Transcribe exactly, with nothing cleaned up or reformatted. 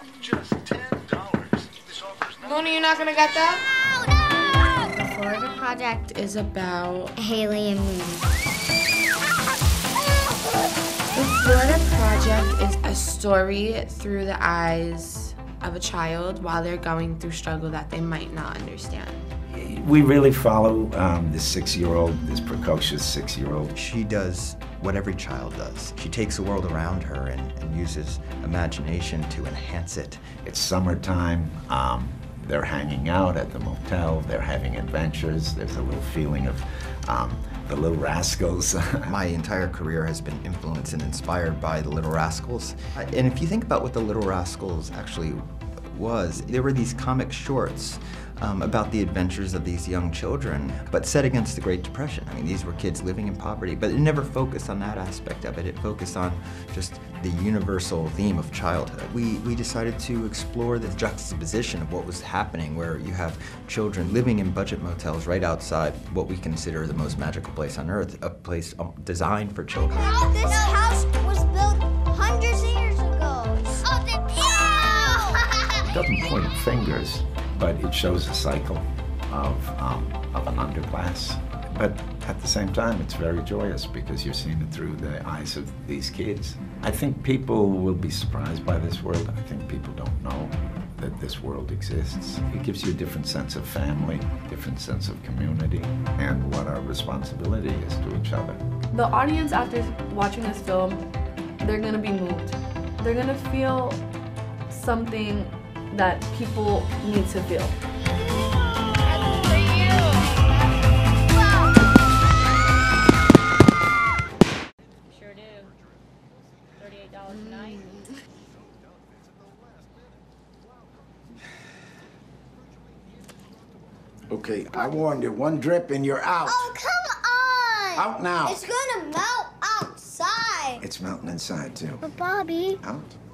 off just ten dollars. This offer is not... Mona, you're not gonna get that? No, no! The Florida Project is about Haley and Moon. The Florida Project is a story through the eyes of a child while they're going through struggle that they might not understand. We really follow um, this six-year-old, this precocious six-year-old. She does what every child does. She takes the world around her and, and uses imagination to enhance it. It's summertime. Um, they're hanging out at the motel. They're having adventures. There's a little feeling of... Um, The Little Rascals. My entire career has been influenced and inspired by the Little Rascals. And if you think about what the Little Rascals actually was, there were these comic shorts um, about the adventures of these young children, but set against the Great Depression. I mean, these were kids living in poverty, but it never focused on that aspect of it. It focused on just the universal theme of childhood. We, we decided to explore the juxtaposition of what was happening, where you have children living in budget motels right outside what we consider the most magical place on earth, a place designed for children. Now, this house was built hundreds of years ago. Oh, the It doesn't point fingers, but it shows a cycle of, um, of an underclass. But at the same time, it's very joyous because you're seeing it through the eyes of these kids. I think people will be surprised by this world. I think people don't know that this world exists. It gives you a different sense of family, different sense of community, and what our responsibility is to each other. The audience, after watching this film, they're gonna be moved. They're gonna feel something that people need to feel. Sure do. thirty-eight dollars a night. Okay, I warned you. One drip and you're out. Oh, come on! Out now. It's gonna melt outside. It's melting inside, too. But Bobby... Out.